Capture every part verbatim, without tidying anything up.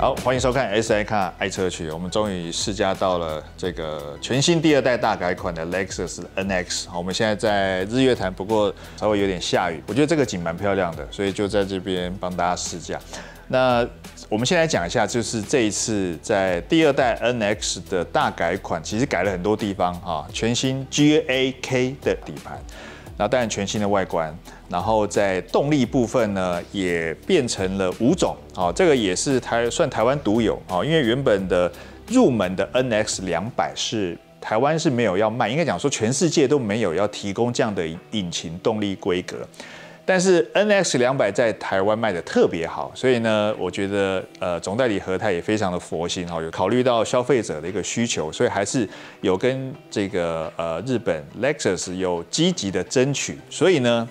好，欢迎收看 S I Car 爱车区。我们终于试驾到了这个全新第二代大改款的 Lexus N X。我们现在在日月潭，不过稍微有点下雨。我觉得这个景蛮漂亮的，所以就在这边帮大家试驾。那我们先来讲一下，就是这一次在第二代 N X 的大改款，其实改了很多地方啊，全新 G A K 的底盘。 那当然，全新的外观，然后在动力部分呢，也变成了五种，好，这个也是台算台湾独有，好，因为原本的入门的 N X 两百是台湾是没有要卖，应该讲说全世界都没有要提供这样的引擎动力规格，但是 N X 两百在台湾卖的特别好，所以呢，我觉得呃总代理和泰也非常的佛心，哈，有考虑到消费者的一个需求，所以还是有跟这个呃日本 Lexus 有积极的争取，所以呢，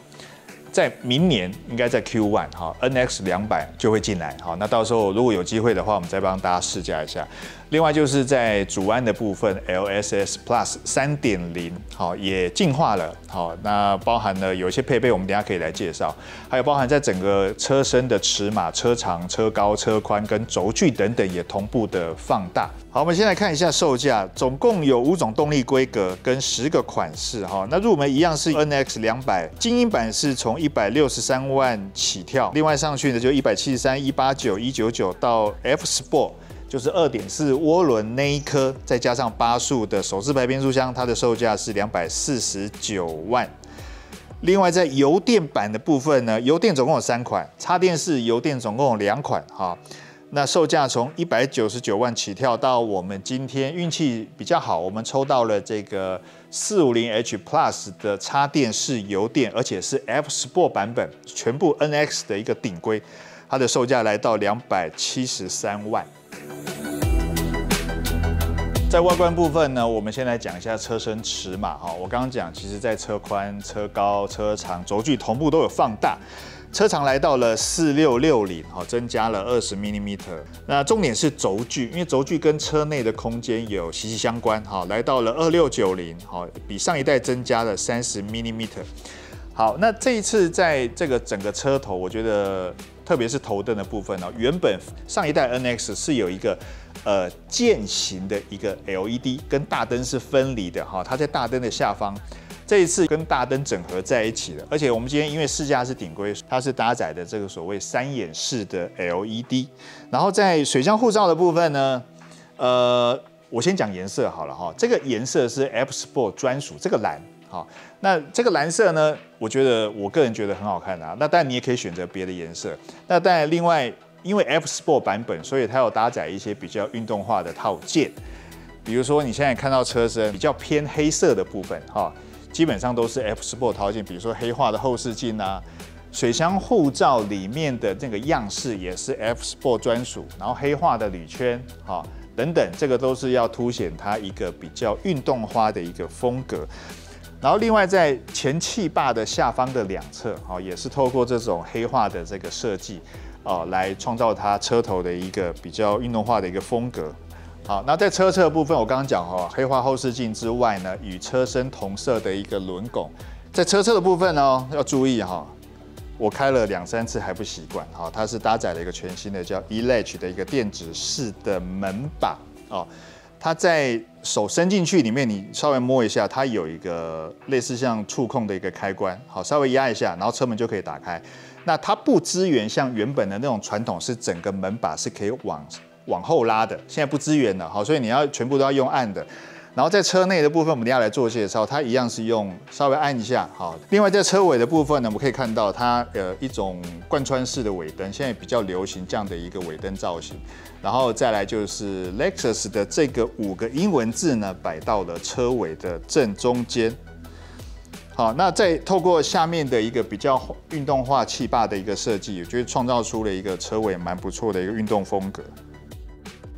在明年应该在 Q 一 哈 N X 两百就会进来，好，那到时候如果有机会的话，我们再帮大家试驾一下。另外就是在主安的部分 ，L S S Plus 三点零 好也进化了，好，那包含了有一些配备，我们等一下可以来介绍，还有包含在整个车身的尺码、车长、车高、车宽跟轴距等等也同步的放大。好，我们先来看一下售价，总共有五种动力规格跟十个款式哈。那入门一样是 N X 两百，精英版是从一百六十三万起跳，另外上去呢就一百七十三、一百八十九、一百九十九到 F Sport。 就是二点四涡轮那一颗，再加上八速的手自排变速箱，它的售价是两百四十九万。另外在油电版的部分呢，油电总共有三款，插电式油电总共有两款哈。那售价从一百九十九万起跳，到我们今天运气比较好，我们抽到了这个四五零 H Plus 的插电式油电，而且是 F Sport 版本，全部 N X 的一个顶规，它的售价来到两百七十三万。 在外观部分呢，我们先来讲一下车身尺码哈。我刚刚讲，其实在车宽、车高、车长、轴距同步都有放大，车长来到了四六六零，好，增加了二十毫米。那重点是轴距，因为轴距跟车内的空间有息息相关，哈，来到了二六九零，好，比上一代增加了三十毫米。好，那这一次在这个整个车头，我觉得特别是头灯的部分呢，原本上一代 N X 是有一个。 呃，渐行的一个 L E D 跟大灯是分离的哈，它在大灯的下方，这一次跟大灯整合在一起了。而且我们今天因为试驾是顶规，它是搭载的这个所谓三眼式的 L E D。然后在水箱护罩的部分呢，呃，我先讲颜色好了哈，这个颜色是 F Sport 专属，这个蓝。 好，那这个蓝色呢？我觉得我个人觉得很好看啊。那当然你也可以选择别的颜色。那当然，另外因为 F Sport 版本，所以它有搭载一些比较运动化的套件，比如说你现在看到车身比较偏黑色的部分，哈，基本上都是 F Sport 套件，比如说黑化的后视镜啊，水箱护罩里面的那个样式也是 F Sport 专属，然后黑化的铝圈，哈，等等，这个都是要凸显它一个比较运动化的一个风格。 然后另外在前气坝的下方的两侧，哦，也是透过这种黑化的这个设计，哦，来创造它车头的一个比较运动化的一个风格。好，那在车侧部分，我刚刚讲哦，黑化后视镜之外呢，与车身同色的一个轮拱，在车侧的部分哦，要注意哈、哦，我开了两三次还不习惯，哈、哦，它是搭载了一个全新的叫 eLatch 的一个电子式的门把，哦。 它在手伸进去里面，你稍微摸一下，它有一个类似像触控的一个开关，好，稍微压一下，然后车门就可以打开。那它不支援像原本的那种传统，是整个门把是可以往往后拉的，现在不支援了，好，所以你要全部都要用按的。然后在车内的部分，我们等一下来做介绍，它一样是用稍微按一下，好。另外在车尾的部分呢，我们可以看到它呃一种贯穿式的尾灯，现在比较流行这样的一个尾灯造型。 然后再来就是 Lexus 的这个五个英文字呢，摆到了车尾的正中间。好，那再透过下面的一个比较运动化气坝的一个设计，我觉得创造出了一个车尾蛮不错的一个运动风格。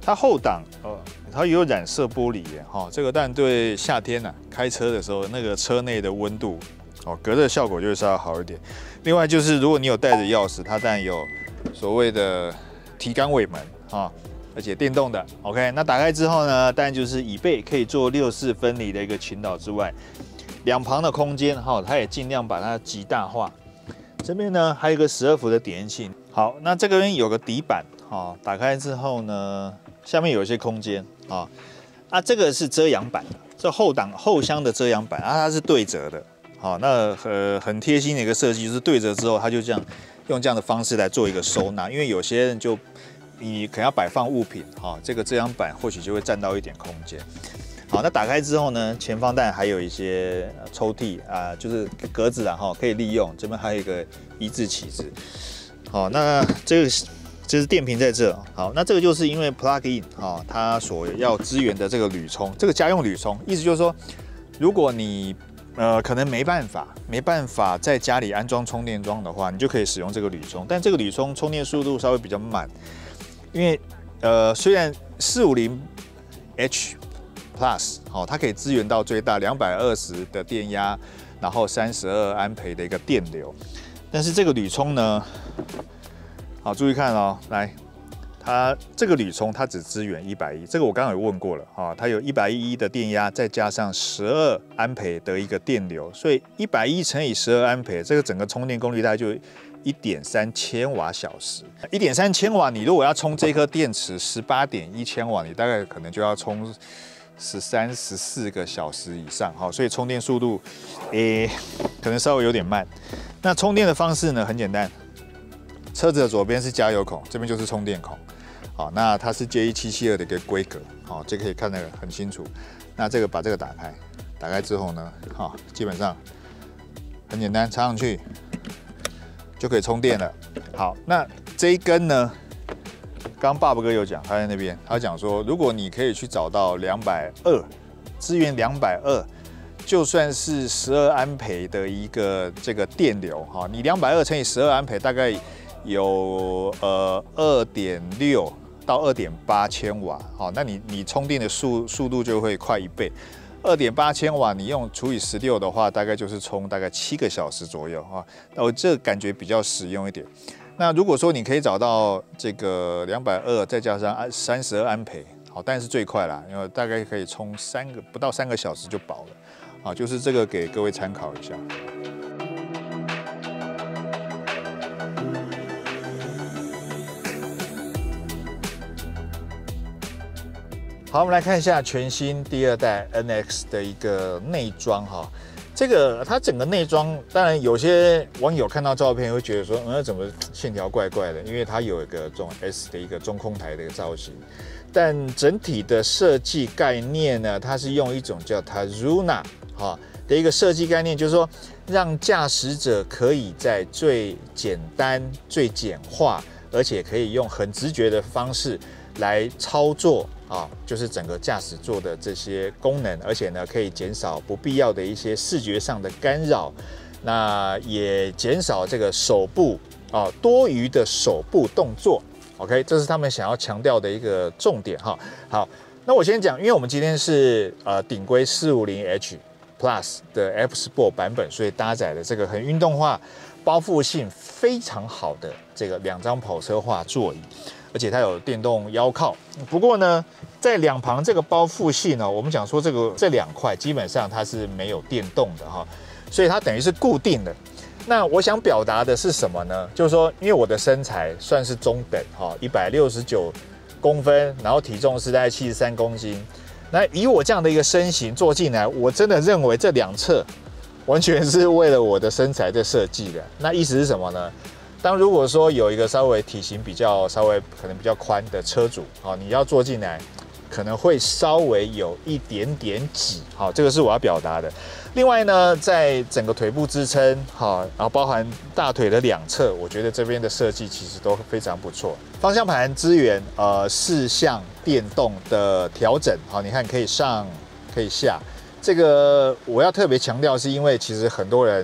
它后挡呃，它也有染色玻璃耶，哈、哦，这个但对夏天啊开车的时候，那个车内的温度哦，隔热效果就会稍微好一点。另外就是如果你有带着钥匙，它当然有所谓的提杆尾门。 啊，而且电动的 ，OK。那打开之后呢，当然就是椅背可以做六四分离的一个倾倒之外，两旁的空间哈，它也尽量把它极大化。这边呢还有一个十二伏的点烟器。好，那这个边有个底板啊，打开之后呢，下面有一些空间啊，啊，这个是遮阳板，这后挡后箱的遮阳板啊，它是对折的，好、啊，那呃很贴心的一个设计，就是对折之后，它就这样用这样的方式来做一个收纳，因为有些人就你可能要摆放物品啊，这个遮阳板或许就会占到一点空间。 好，那打开之后呢，前方当然还有一些抽屉啊、呃，就是格子啊，哈，可以利用。这边还有一个一字起子。好，那这个就是电瓶在这。好，那这个就是因为 plug in 啊、哦，它所要支援的这个铝充，这个家用铝充，意思就是说，如果你呃可能没办法没办法在家里安装充电桩的话，你就可以使用这个铝充，但这个铝充充电速度稍微比较慢，因为呃虽然四五零 H。 Plus， 好、哦，它可以支援到最大两百二十的电压，然后三十二安培的一个电流。但是这个铝充呢，好，注意看哦，来，它这个铝充它只支援一百一十，这个我刚刚有问过了啊、哦，它有一百一十的电压，再加上十二安培的一个电流，所以一百一十乘以十二安培，这个整个充电功率大概就 一点三 千瓦小时， 一点三 千瓦，你如果要充这颗电池 十八点一 千瓦，你大概可能就要充 十三、十四个小时以上，哈，所以充电速度，诶、欸，可能稍微有点慢。那充电的方式呢，很简单，车子的左边是加油孔，这边就是充电孔，好，那它是 J E 七七二的一个规格，好，这可以看得很清楚。那这个把这个打开，打开之后呢，好，基本上很简单，插上去就可以充电了。好，那这一根呢？ 刚爸爸哥有讲，他在那边，他讲说，如果你可以去找到两百二十，支援两百二十，就算是十二安培的一个这个电流哈，你两百二十乘以十二安培，大概有呃 二点六 到 二点八 千瓦，好，那你你充电的速速度就会快一倍。 二点八 千瓦，你用除以十六的话，大概就是充大概七个小时左右哈，哦，这感觉比较实用一点。 那如果说你可以找到这个两百二十，再加上三十二安培，好，但是最快啦，因为大概可以充三个不到三个小时就饱了，啊，就是这个给各位参考一下。好，我们来看一下全新第二代 N X 的一个内装哈。 这个它整个内装，当然有些网友看到照片会觉得说，嗯，怎么线条怪怪的？因为它有一个这种 S 的一个中控台的一个造型，但整体的设计概念呢，它是用一种叫 Tazuna 哈的一个设计概念，就是说让驾驶者可以在最简单、最简化，而且可以用很直觉的方式来操作。 啊，就是整个驾驶座的这些功能，而且呢，可以减少不必要的一些视觉上的干扰，那也减少这个手部啊多余的手部动作。OK， 这是他们想要强调的一个重点哈。好，那我先讲，因为我们今天是呃顶规 四五零 H Plus 的 F Sport 版本，所以搭载了这个很运动化、包覆性非常好的这个两张跑车化座椅。 而且它有电动腰靠，不过呢，在两旁这个包覆性呢，我们讲说这个这两块基本上它是没有电动的哈，所以它等于是固定的。那我想表达的是什么呢？就是说，因为我的身材算是中等哈， 一百六十九公分，然后体重是大概七十三公斤。那以我这样的一个身形坐进来，我真的认为这两侧完全是为了我的身材在设计的。那意思是什么呢？ 当如果说有一个稍微体型比较稍微可能比较宽的车主，好，你要坐进来，可能会稍微有一点点挤，好，这个是我要表达的。另外呢，在整个腿部支撑，好，然后包含大腿的两侧，我觉得这边的设计其实都非常不错。方向盘支援呃四项电动的调整，好，你看可以上可以下。这个我要特别强调，是因为其实很多人。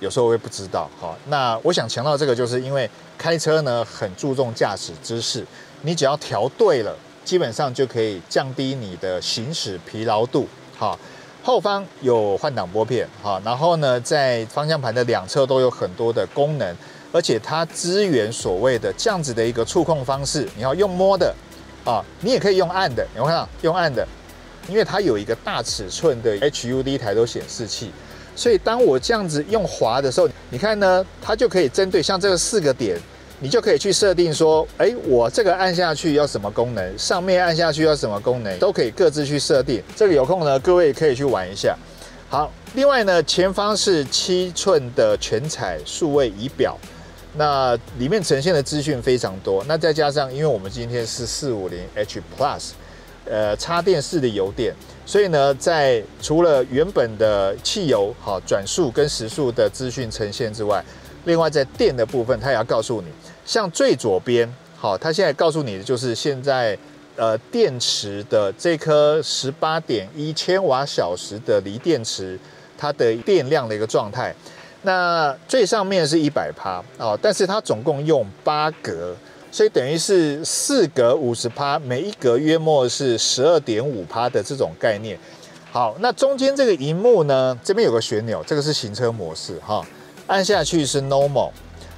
有时候我也不知道，好，那我想强调这个，就是因为开车呢很注重驾驶知识，你只要调对了，基本上就可以降低你的行驶疲劳度。好，后方有换挡拨片，好，然后呢，在方向盘的两侧都有很多的功能，而且它支援所谓的这样子的一个触控方式，你要用摸的，啊，你也可以用按的，你看到用按的，因为它有一个大尺寸的 H U D 抬头显示器。 所以当我这样子用滑的时候，你看呢，它就可以针对像这个四个点，你就可以去设定说，哎，我这个按下去要什么功能，上面按下去要什么功能，都可以各自去设定。这个有空呢，各位可以去玩一下。好，另外呢，前方是七寸的全彩数位仪表，那里面呈现的资讯非常多。那再加上，因为我们今天是四五零 H Plus， 呃，插电式的油电。 所以呢，在除了原本的汽油、好转速跟时速的资讯呈现之外，另外在电的部分，它也要告诉你。像最左边，好，它现在告诉你的就是现在呃电池的这颗 十八点一 千瓦小时的锂电池，它的电量的一个状态。那最上面是一百趴哦，但是它总共用八格，所以等于是四格五十趴，每一格约莫是 十二点五趴 的这种概念。好，那中间这个荧幕呢，这边有个旋钮，这个是行车模式哈、哦，按下去是 normal。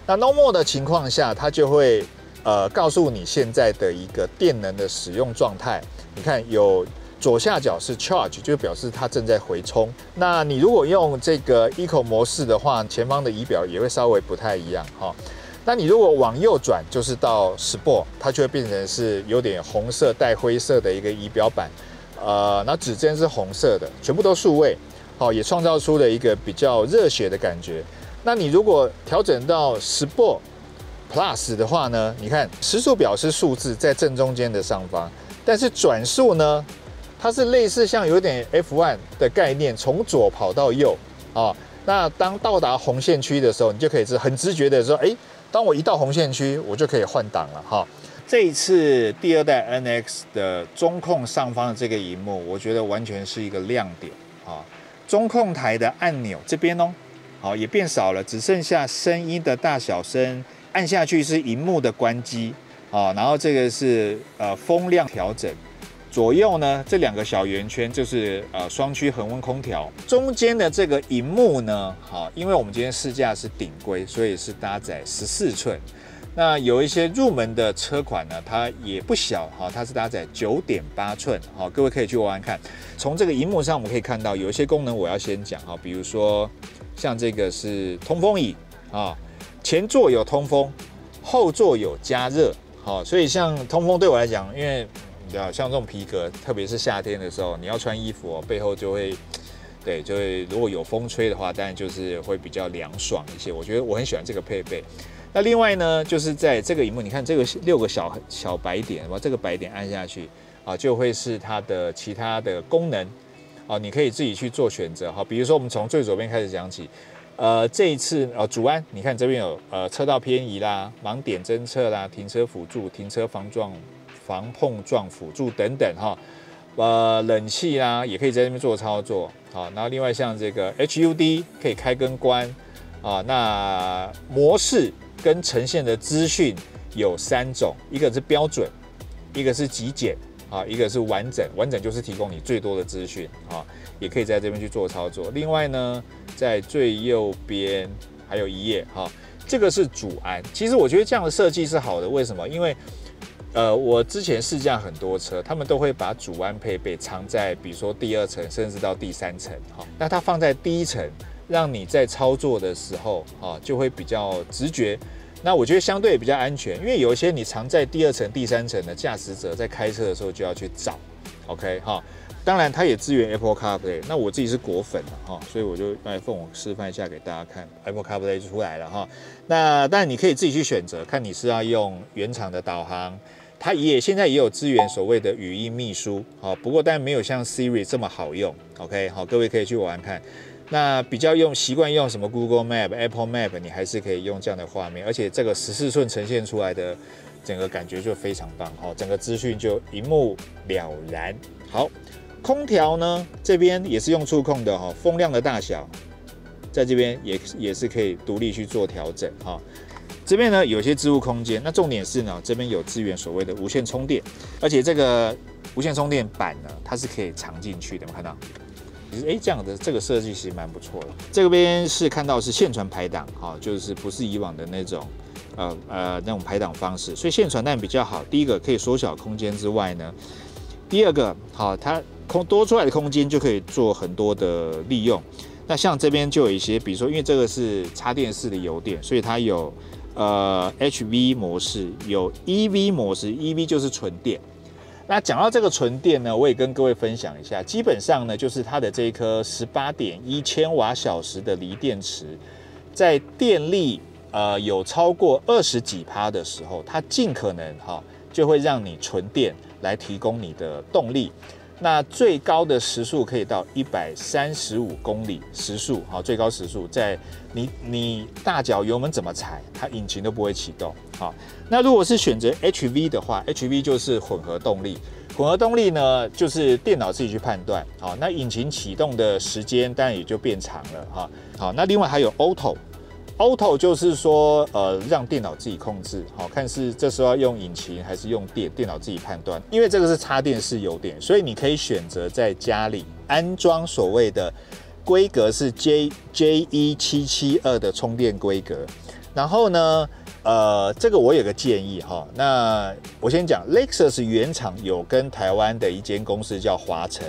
那 normal 的情况下，它就会呃告诉你现在的一个电能的使用状态。你看有左下角是 charge， 就表示它正在回充。那你如果用这个 eco 模式的话，前方的仪表也会稍微不太一样哈。哦 那你如果往右转，就是到 Sport， 它就会变成是有点红色带灰色的一个仪表板，呃，那指针是红色的，全部都数位，好、哦，也创造出了一个比较热血的感觉。那你如果调整到 Sport Plus 的话呢，你看时速表是数字在正中间的上方，但是转速呢，它是类似像有点 F 一 的概念，从左跑到右啊、哦。那当到达红线区的时候，你就可以是很直觉的说，哎、欸。 当我一到红线区，我就可以换挡了哈。这一次第二代 N X 的中控上方的这个荧幕，我觉得完全是一个亮点啊。中控台的按钮这边哦，好也变少了，只剩下声音的大小声，按下去是荧幕的关机啊。然后这个是呃风量调整，左右呢这两个小圆圈就是呃双区恒温空调，中间的这个荧幕呢，好，因为我们今天试驾是顶规，所以是搭载十四寸。那有一些入门的车款呢，它也不小哈、哦，它是搭载 九点八寸，好、哦，各位可以去玩玩看。从这个荧幕上我们可以看到，有一些功能我要先讲哈、哦，比如说像这个是通风椅啊、哦，前座有通风，后座有加热，好、哦，所以像通风对我来讲，因为 像这种皮革，特别是夏天的时候，你要穿衣服哦，背后就会，对，就会如果有风吹的话，当然就是会比较凉爽一些。我觉得我很喜欢这个配备。那另外呢，就是在这个屏幕，你看这个六个小小白点，把这个白点按下去啊，就会是它的其他的功能啊，你可以自己去做选择哈。比如说我们从最左边开始讲起，呃，这一次呃，主安，你看这边有呃车道偏移啦、盲点侦测啦、停车辅助、停车防撞。 防碰撞辅助等等哈，呃，冷气啊也可以在这边做操作啊。然后另外像这个 H U D 可以开跟关啊。那模式跟呈现的资讯有三种，一个是标准，一个是极简啊，一个是完整。完整就是提供你最多的资讯啊，也可以在这边去做操作。另外呢，在最右边还有一页哈，这个是主安。其实我觉得这样的设计是好的，为什么？因为 呃，我之前试驾很多车，他们都会把主安配备藏在，比如说第二层，甚至到第三层，哈、哦，那它放在第一层，让你在操作的时候，啊、哦，就会比较直觉。那我觉得相对也比较安全，因为有一些你藏在第二层、第三层的驾驶者在开车的时候就要去找 ，OK 哈、哦。当然，它也支援 Apple CarPlay。那我自己是果粉了哈、哦，所以我就来凤凰示范一下给大家看 ，Apple CarPlay 就出来了哈、哦。那但你可以自己去选择，看你是要用原厂的导航。 它也现在也有支援所谓的语音秘书，好，不过但没有像 Siri 这么好用。OK， 好，各位可以去玩玩看。那比较用习惯用什么 Google Map、Apple Map， 你还是可以用这样的画面，而且这个十四寸呈现出来的整个感觉就非常棒，好，整个资讯就一目了然。好，空调呢这边也是用触控的哈，风量的大小在这边也也是可以独立去做调整哈。 这边呢有些置物空间，那重点是呢，这边有支援所谓的无线充电，而且这个无线充电板呢，它是可以藏进去的，有没有看到？其实哎，这样的这个设计其实蛮不错的。这边是看到是线传排档，哈、哦，就是不是以往的那种，呃呃那种排档方式，所以线传档比较好。第一个可以缩小空间之外呢，第二个好、哦，它空多出来的空间就可以做很多的利用。那像这边就有一些，比如说因为这个是插电式的油电，所以它有。呃 H V 模式，有 E V 模式 ，E V 就是纯电。那讲到这个纯电呢，我也跟各位分享一下，基本上呢就是它的这一颗 十八点一 千瓦小时的锂电池，在电力呃有超过二十几趴的时候，它尽可能哈、哦、就会让你纯电来提供你的动力。 那最高的时速可以到一百三十五公里时速，好，最高时速在你你大脚油门怎么踩，它引擎都不会启动，好。那如果是选择 H V 的话 ，H V 就是混合动力，混合动力呢就是电脑自己去判断，好，那引擎启动的时间当然也就变长了，哈，好。那另外还有 Auto。 Auto 就是说，呃，让电脑自己控制，好、哦、看是这时候要用引擎还是用电，电脑自己判断。因为这个是插电式油电，所以你可以选择在家里安装所谓的规格是 J J E 七七二的充电规格。然后呢，呃，这个我有个建议哈、哦，那我先讲 ，Lexus 原厂有跟台湾的一间公司叫华晨。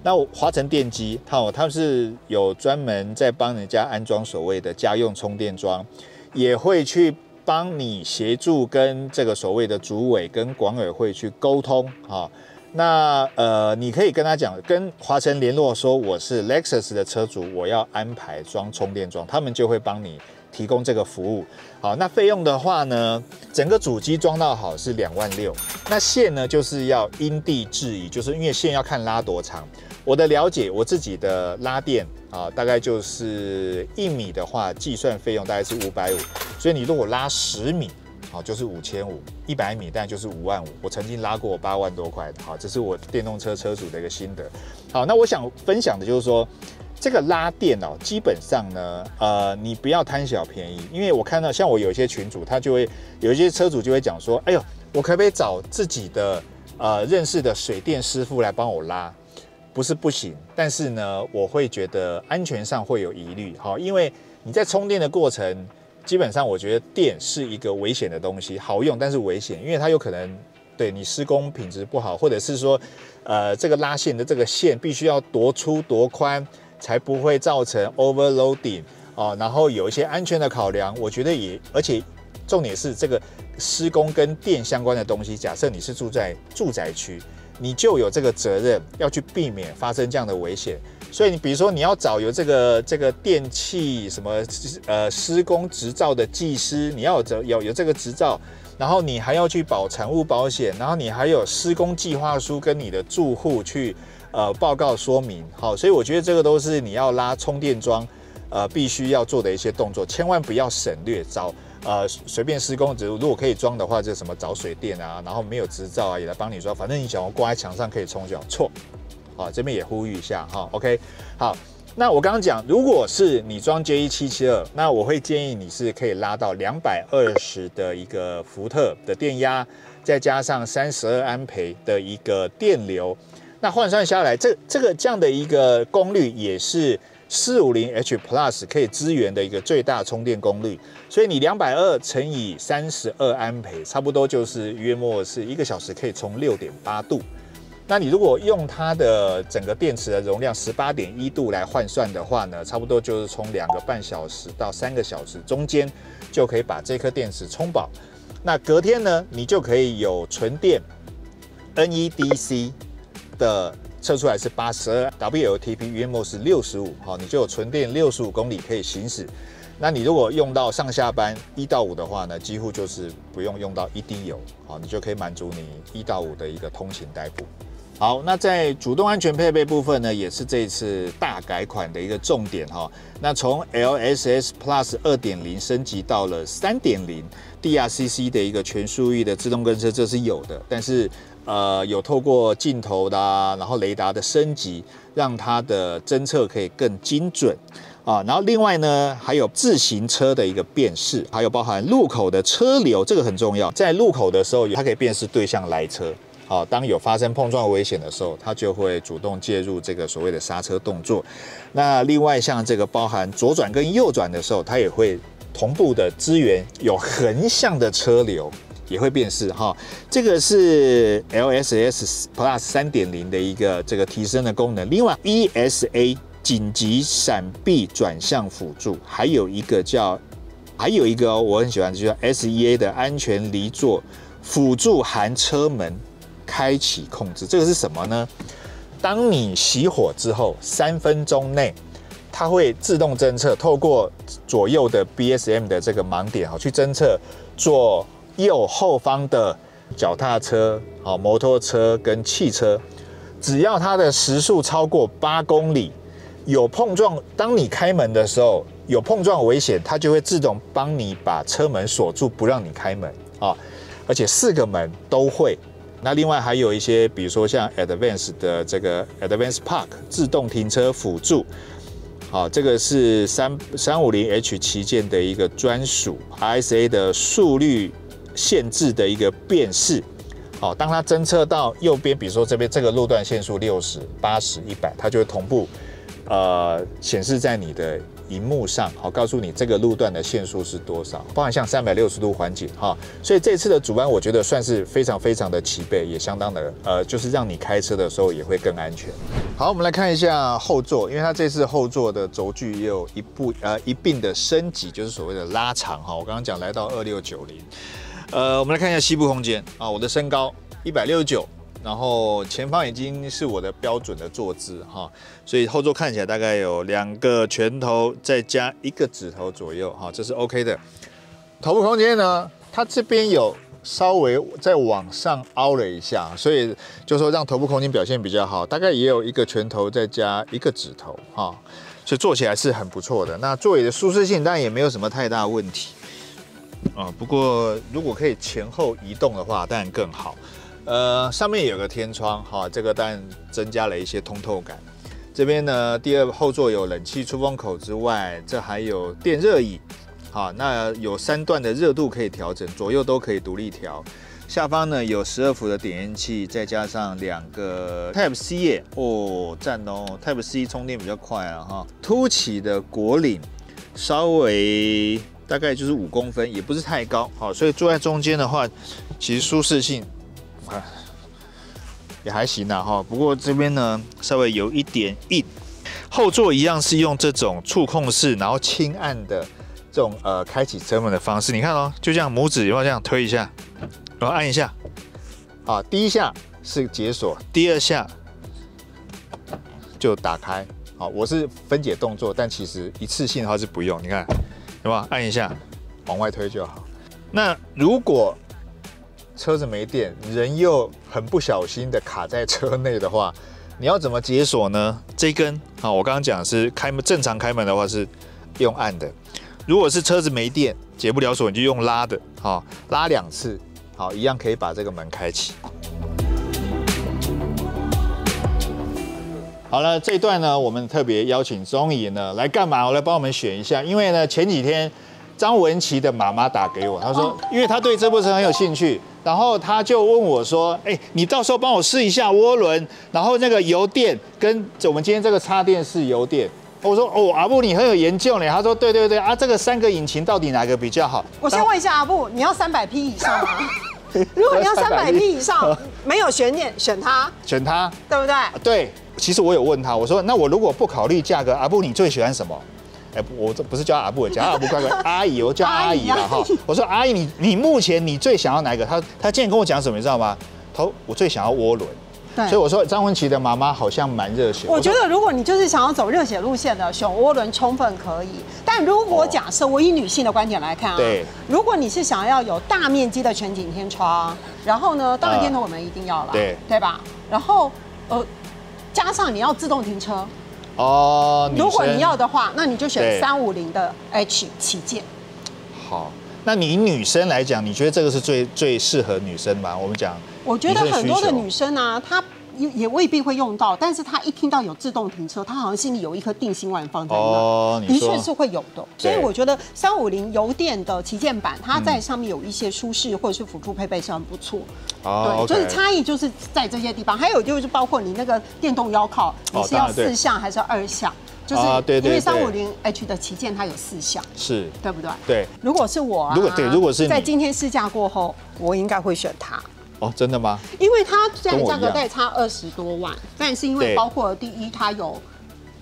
那华晨电机，它它是有专门在帮人家安装所谓的家用充电桩，也会去帮你协助跟这个所谓的主委跟管委会去沟通啊、哦。那呃，你可以跟他讲，跟华晨联络说我是 Lexus 的车主，我要安排装充电桩，他们就会帮你提供这个服务。好、哦，那费用的话呢，整个主机装到好是两万六，那线呢就是要因地制宜，就是因为线要看拉多长。 我的了解，我自己的拉电啊，大概就是一米的话，计算费用大概是五百五，所以你如果拉十米，好、啊、就是 五千五， 一百米当然就是五万五。我曾经拉过八万多块的，好、啊，这是我电动车车主的一个心得。好，那我想分享的就是说，这个拉电哦，基本上呢，呃，你不要贪小便宜，因为我看到像我有一些群主，他就会有一些车主就会讲说，哎呦，我可不可以找自己的呃认识的水电师傅来帮我拉？ 不是不行，但是呢，我会觉得安全上会有疑虑，好，因为你在充电的过程，基本上我觉得电是一个危险的东西，好用但是危险，因为它有可能对你施工品质不好，或者是说，呃，这个拉线的这个线必须要多粗多宽，才不会造成 overloading 哦，然后有一些安全的考量，我觉得也，而且重点是这个施工跟电相关的东西，假设你是住在住宅区。 你就有这个责任要去避免发生这样的危险，所以你比如说你要找有这个这个电器什么呃施工执照的技师，你要有有有这个执照，然后你还要去保产物保险，然后你还有施工计划书跟你的住户去呃报告说明，好，所以我觉得这个都是你要拉充电桩呃必须要做的一些动作，千万不要省略招。 呃，随便施工，如果可以装的话，就什么找水电啊，然后没有执照啊，也来帮你装。反正你想要挂在墙上可以冲就好，错。好，这边也呼吁一下哈、哦。OK， 好，那我刚刚讲，如果是你装 J E 七七二， 那我会建议你是可以拉到两百二十的一个伏特的电压，再加上三十二安培的一个电流，那换算下来，这这个这样的一个功率也是。 四五零 H Plus 可以支援的一个最大充电功率，所以你两百二乘以三十二安培，差不多就是约莫是一个小时可以充 六点八度。那你如果用它的整个电池的容量 十八点一度来换算的话呢，差不多就是充两个半小时到三个小时中间就可以把这颗电池充饱。那隔天呢，你就可以有纯电 N E D C 的。 测出来是八十二 W L T P 约莫是六十五，好，你就有纯电六十五公里可以行驶。那你如果用到上下班一到五的话呢，几乎就是不用用到一滴油，好，你就可以满足你一到五的一个通勤代步。好，那在主动安全配备部分呢，也是这一次大改款的一个重点哈。那从 L S S Plus 二点零 升级到了 三点零 D R C C 的一个全速域的自动跟车，这是有的，但是。 呃，有透过镜头的、啊，然后雷达的升级，让它的侦测可以更精准啊。然后另外呢，还有自行车的一个辨识，还有包含路口的车流，这个很重要。在路口的时候，它可以辨识对向来车。好、啊，当有发生碰撞危险的时候，它就会主动介入这个所谓的刹车动作。那另外像这个包含左转跟右转的时候，它也会同步的支援有横向的车流。 也会辨识哈，这个是 L S S Plus 三点零 的一个这个提升的功能。另外 E S A 紧急闪避转向辅助，还有一个叫还有一个哦，我很喜欢，就是 S E A 的安全离座辅助含车门开启控制。这个是什么呢？当你熄火之后，三分钟内，它会自动侦测，透过左右的 B S M 的这个盲点啊，去侦测左右后方的脚踏车、啊摩托车跟汽车，只要它的时速超过八公里，有碰撞，当你开门的时候有碰撞危险，它就会自动帮你把车门锁住，不让你开门啊。而且四个门都会。那另外还有一些，比如说像 Advance 的这个 Advance Park 自动停车辅助，好，这个是三五零 H 旗舰的一个专属 I S A 的速率限制的一个辨识，好，当它侦测到右边，比如说这边这个路段限速六十、八十、一百，它就会同步呃显示在你的荧幕上，好，告诉你这个路段的限速是多少，包含像三百六十度环景哈、哦，所以这次的主安我觉得算是非常非常的齐备，也相当的呃，就是让你开车的时候也会更安全。好，我们来看一下后座，因为它这次后座的轴距也有一部呃一并的升级，就是所谓的拉长哈、哦。我刚刚讲来到二六九零，呃，我们来看一下膝部空间啊，我的身高一百六十九。然后前方已经是我的标准的坐姿哈，所以后座看起来大概有两个拳头再加一个指头左右哈，这是 OK 的。头部空间呢，它这边有稍微再往上凹了一下，所以就说让头部空间表现比较好，大概也有一个拳头再加一个指头哈，所以坐起来是很不错的。那座椅的舒适性当然也没有什么太大问题啊，不过如果可以前后移动的话，当然更好。呃，上面有个天窗哈，这个当然增加了一些通透感。这边呢，第二后座有冷气出风口之外，这还有电热椅，好，那有三段的热度可以调整，左右都可以独立调。下方呢有十二伏的点烟器，再加上两个 Type C 耶，哦，赞哦 ，Type C 充电比较快啊哈。凸起的果岭，稍微大概就是五公分，也不是太高，好，所以坐在中间的话，其实舒适性。也还行啦哈，不过这边呢稍微有一点硬。后座一样是用这种触控式，然后轻按的这种呃开启车门的方式。你看哦，就这样拇指有没有这样推一下，然后按一下，啊，第一下是解锁，第二下就打开。好，我是分解动作，但其实一次性的话是不用。你看，有没有按一下往外推就好。那如果车子没电，人又很不小心的卡在车内的话，你要怎么解锁呢？这根啊，我刚刚讲是开门，正常开门的话是用按的。如果是车子没电解不了锁，你就用拉的，好，拉两次，好，一样可以把这个门开启。好了，这一段呢，我们特别邀请宗姨呢来干嘛？我来帮我们选一下，因为呢前几天张文琪的妈妈打给我，她说，因为她对这部车很有兴趣。然后他就问我说：“哎、欸，你到时候帮我试一下涡轮，然后那个油电跟我们今天这个插电式油电。”我说：“哦，阿布你很有研究呢。”他说：“对对对啊，这个三个引擎到底哪个比较好？”我先问一下阿布，你要三百匹以上吗？如果你要三百匹以上，没有悬念，选它，选它，对不对？对，其实我有问他，我说：“那我如果不考虑价格，阿布你最喜欢什么？”哎、欸，我这不是叫阿布，叫阿布乖乖阿姨，我叫阿姨了哈。我说阿姨，你你目前你最想要哪一个？他他今天跟我讲什么，你知道吗？头我最想要涡轮。所以我说张文琪的妈妈好像蛮热血。我觉得如果你就是想要走热血路线的，选涡轮充分可以。但如果假设我以女性的观点来看啊，对，如果你是想要有大面积的全景天窗，然后呢，当然天窗我们一定要了，对对吧？然后呃，加上你要自动停车。哦，如果你要的话，那你就选三五零的 H 旗舰。好，那你以女生来讲，你觉得这个是最最适合女生吗？我们讲，我觉得很多的女生啊，她也也未必会用到，但是她一听到有自动停车，她好像心里有一颗定心丸放在那。哦，的确是会有的。所以我觉得三五零油电的旗舰版，它在上面有一些舒适或者是辅助配备是很不错。对，所以差异就是在这些地方，还有就是包括你那个电动腰靠，你是要四项还是二项？就是因为三五零 H 的旗舰它有四项，是对不对？对。如果是我，如果对，如果是在今天试驾过后，我应该会选它。哦，真的吗？因为它现在价格大概差二十多万，但是因为包括第一它有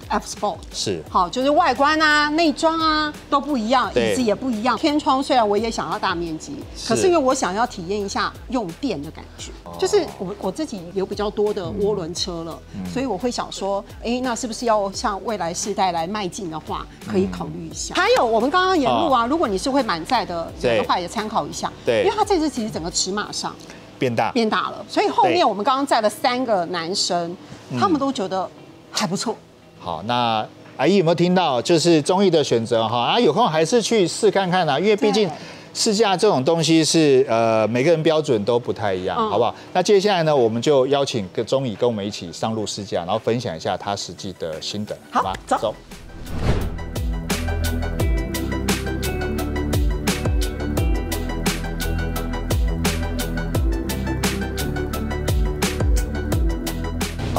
F Sport 是好，就是外观啊、内装啊都不一样，椅子也不一样。天窗虽然我也想要大面积，是可是因为我想要体验一下用电的感觉，哦、就是我我自己有比较多的涡轮车了，嗯、所以我会想说，哎，那是不是要向未来世代来迈进的话，可以考虑一下。嗯、还有我们刚刚沿路啊，哦、如果你是会满载的人的话，也参考一下，对，因为它这次其实整个尺码上变大变大了，所以后面我们刚刚载了三个男生，他们都觉得还不错。嗯 好，那阿姨有没有听到？就是中意的选择哈啊，有空还是去试看看啊，因为毕竟试驾这种东西是呃每个人标准都不太一样，嗯、好不好？那接下来呢，我们就邀请跟中意跟我们一起上路试驾，然后分享一下他实际的心得，好吧？走。走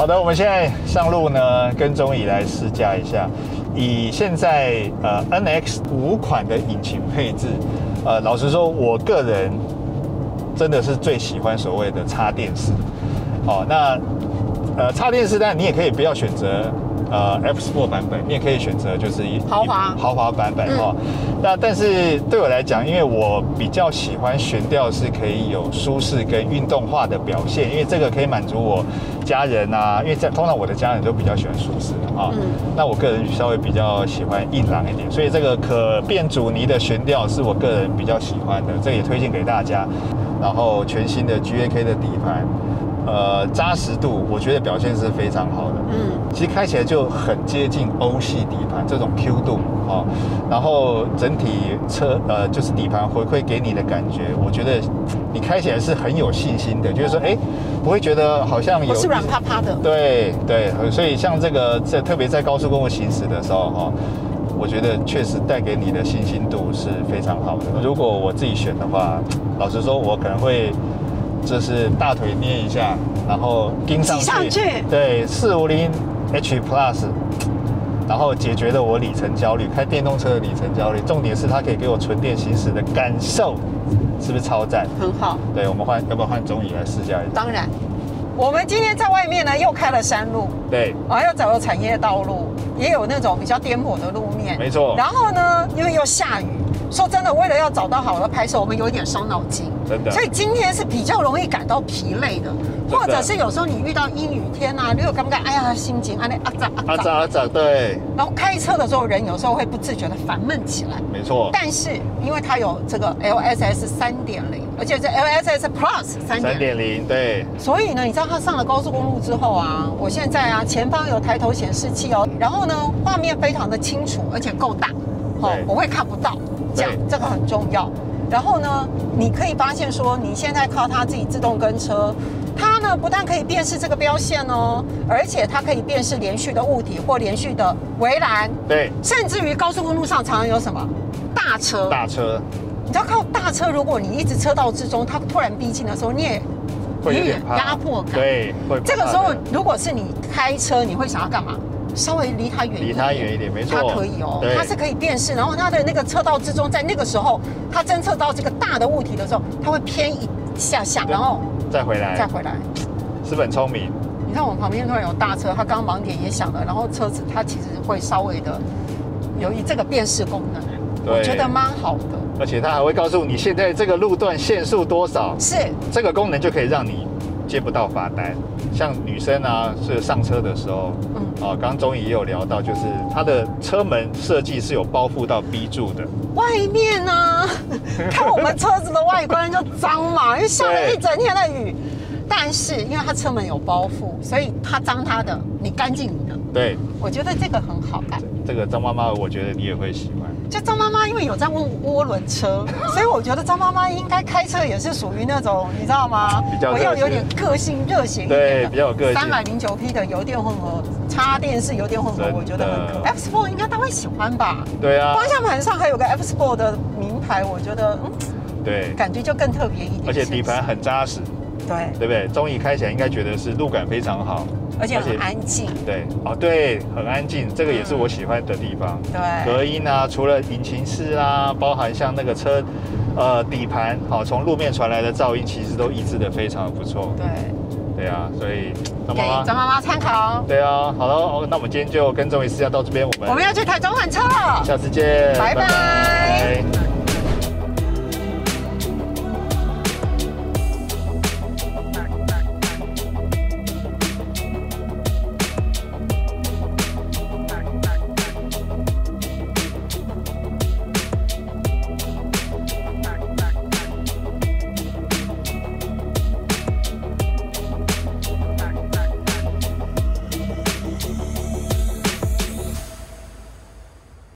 好的，我们现在上路呢，跟中以来试驾一下，以现在呃 N X 五款的引擎配置，呃，老实说，我个人真的是最喜欢所谓的插电式。哦，那呃插电式，但你也可以不要选择呃 F Sport 版本，你也可以选择就是一豪华豪华版本哈、嗯哦。那但是对我来讲，因为我比较喜欢悬吊是可以有舒适跟运动化的表现，因为这个可以满足我。 家人啊，因为在通常我的家人都比较喜欢舒适的啊，嗯、那我个人稍微比较喜欢硬朗一点，所以这个可变阻尼的悬吊是我个人比较喜欢的，这个也推荐给大家。然后全新的 G A K 的底盘，呃，扎实度我觉得表现是非常好的。嗯，其实开起来就很接近欧系底盘这种 Q 度啊，然后整体车呃就是底盘回馈给你的感觉，我觉得。 你开起来是很有信心的，就是说，哎，不会觉得好像有不是软趴趴的。对对，所以像这个，这特别在高速公路行驶的时候，哈，我觉得确实带给你的信心度是非常好的。如果我自己选的话，老实说，我可能会就是大腿捏一下，然后盯上去，上去对，四五零 H Plus。 然后解决了我里程焦虑，开电动车的里程焦虑。重点是它可以给我纯电行驶的感受，是不是超赞？很好。对，我们换，要不要换中以来试驾一下？当然，我们今天在外面呢，又开了山路，对，啊，又走了产业道路，也有那种比较颠簸的路面，没错。然后呢，因为又下雨，说真的，为了要找到好的拍摄，我们有一点伤脑筋，真的。所以今天是比较容易感到疲累的。 或者是有时候你遇到阴雨天啊，你有感觉哎呀心情啊那啊咋啊咋啊咋对。然后开车的时候人有时候会不自觉的烦闷起来，没错。但是因为它有这个 L S S 三点零， 而且是 L S S Plus 三点零， 对。所以呢，你知道它上了高速公路之后啊，我现在啊前方有抬头显示器哦，然后呢画面非常的清楚，而且够大，哦我会看不到，这样这个很重要。然后呢，你可以发现说你现在靠它自己自动跟车。 它呢不但可以辨识这个标线哦，而且它可以辨识连续的物体或连续的围栏。对，甚至于高速公路上常常有什么大车。大车，你知道靠大车，如果你一直车道之中，它突然逼近的时候，你也会有点压迫感。对，会。这个时候，如果是你开车，你会想要干嘛？稍微离它远一点。离它远一点，没错。它可以哦，它是可以辨识，然后它的那个车道之中，在那个时候，它侦测到这个大的物体的时候，它会偏一下下，然后。 再回来，再回来，是很聪明。你看我们旁边突然有大车，它刚盲点也响了，然后车子它其实会稍微的由于这个辨识功能，我觉得蛮好的。而且它还会告诉你现在这个路段限速多少，是这个功能就可以让你接不到罚单。像女生啊，是上车的时候，嗯，啊，刚刚中怡也有聊到，就是它的车门设计是有包覆到 B 柱的。 外面呢、啊，看我们车子的外观就脏嘛，因为下了一整天的雨。但是因为它车门有包覆，所以它脏它的，你干净你的。对，我觉得这个很好看。这个张妈妈，我觉得你也会喜欢。就张妈妈因为有在问涡轮车，所以我觉得张妈妈应该开车也是属于那种，你知道吗？比较我要有点个性、热血一点。对，比较有个性。三百零九匹的油电混合。 插电式油电混合，我觉得很可。F Sport 应该大家会喜欢吧？对啊，方向盘上还有个 F Sport 的名牌，我觉得嗯，对，感觉就更特别一点。而且底盘很扎实，对，对不对？中以开起来应该觉得是路感非常好，而且很安静。对，哦对，很安静，这个也是我喜欢的地方。对，隔音啊，除了引擎室啊，包含像那个车呃底盘，好，从路面传来的噪音其实都抑制得非常不错。对。对啊，所以张妈妈，张妈妈参考。对啊，好了，哦，那我们今天就跟各位试驾到这边，我们我们要去台中玩车了，下次见，拜拜。拜拜。